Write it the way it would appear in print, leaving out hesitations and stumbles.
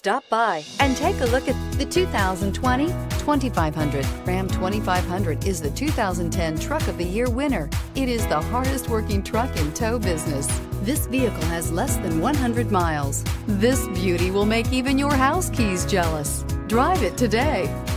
Stop by and take a look at the 2020 2500. Ram 2500 is the 2010 Truck of the Year winner. It is the hardest working truck in tow business. This vehicle has less than 100 miles. This beauty will make even your house keys jealous. Drive it today.